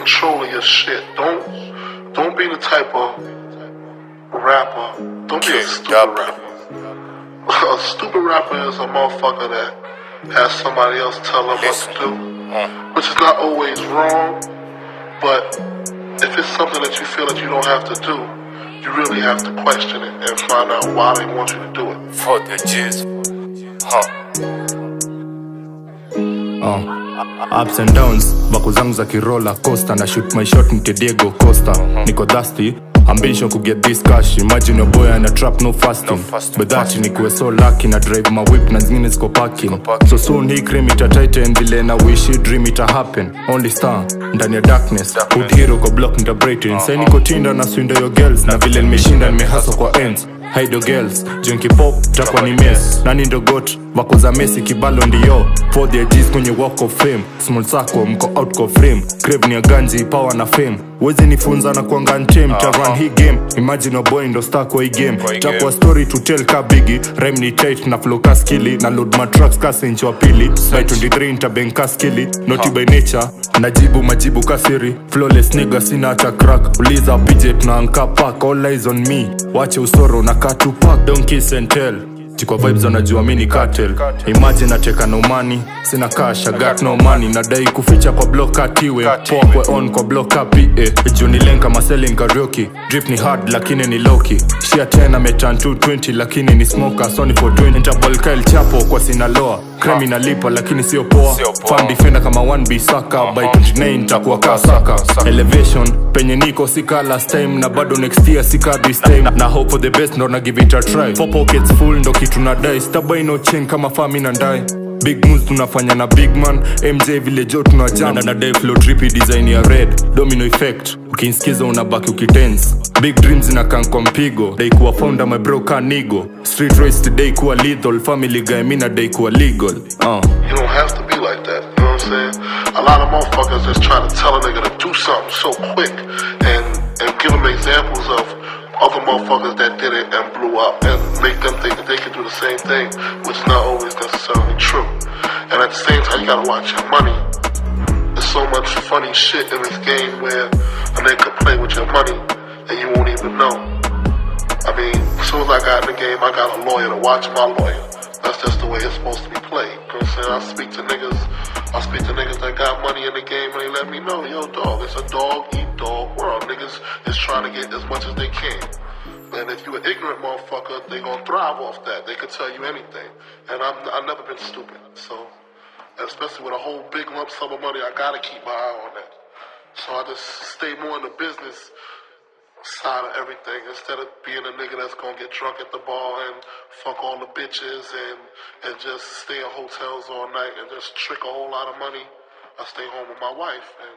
controlling your shit. Don't be the type of rapper. Don't be a stupid rapper. A stupid rapper is a motherfucker that has somebody else tell them what to do, which is not always wrong. But if it's something that you feel that you don't have to do, you really have to question it and find out why they want you to do it. Fuck the jizz. Ups and downs, bako zangu za kirola Costa, na shoot my shot nite Diego Costa. Niko thirsty, ambition could get this cash. Imagine your boy and a trap, no fasting, but that nikuwe so lucky. Na drive my whip na zingine ziko parking. So soon hii cream itataita mvile na wish you dream ita happen. Only star, ndani ya darkness, hood hero kwa block nita brighten. Sai niko tinda na swinda your girls, na vile nimeshinda nimehasa kwa ends. Hide your girls, junkie pop, takwa ni mess. Nani ndo got, wako za Messi kibalo ndiyo. For the G's kwenye walk of fame. Small sako, mko out kwa frame. Crave ni ya ganji, power na fame. Wezi nifunza na kuanga ntame, ta run hii game. Imagine a boy ndo star kwa hii game. Takwa story to tell ka Biggie. Rhyme ni tight na flow ka skilly. Na load my tracks ka sench wa pili. By 23 nita bank ka skilly. Naughty by nature, najibu majibu ka Siri. Flawless nigga sina ata crack. Uliza pijet na anka pack. All eyes on me, wache usoro na katu pack. Don't kiss and tell, chikwa vibes wanajua mini cartel. Imagine nateka no money, sina cash, I got no money. Nadai kuficha kwa block ka Teeway. Poa kwa on kwa block ka PA. Juni lenka maselling karaoke. Drip ni hard lakini ni low-key. Shia tena metan 220 lakini ni smoker. Sony for 20. Nitabalka El Chapo kwa Sinaloa. Kremi nalipa lakini sio poa. Fan defender kama Wan Bissaka. By 29 nitakuwa ka Saka. Elevation, penye niko sika last time. Na bado next year sika this time. Na hope for the best ndo na give it a try. Four pockets full ndo tunadai, stabai no chain kama fami na ndai. Big moves tunafanya na big man, MJ vile jo tunajam. Nadai flow trippy design ya red, domino effect, ukinsikiza unabaki ukitense. Big dreams inakaa kwa mpigo, dai kuwa founder my bro kanigo. Street race today kuwa lethal, Family Guy mina dai kuwa legal. You don't have to be like that, you know what I'm saying? A lot of motherfuckers just trying to tell a nigga to do something so quick and give them examples of other motherfuckers that did it and blew up and make them think that they can do the same thing, which is not always necessarily true. And at the same time, you gotta watch your money. There's so much funny shit in this game where a nigga can play with your money and you won't even know. I mean, as soon as I got in the game, I got a lawyer to watch my lawyer. That's just the way it's supposed to be played. You know what I'm saying? I speak to niggas that got money in the game and they let me know, yo dog, it's a dog eat dog world. Niggas is trying to get as much as they can. And if you an ignorant motherfucker, they gonna thrive off that. They could tell you anything. And I've never been stupid. So, especially with a whole big lump sum of money, I gotta keep my eye on that. So I just stay more in the business side of everything, instead of being a nigga that's gonna get drunk at the bar and fuck all the bitches and just stay in hotels all night and just trick a whole lot of money. I stay home with my wife and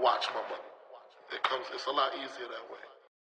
watch my money. It's a lot easier that way.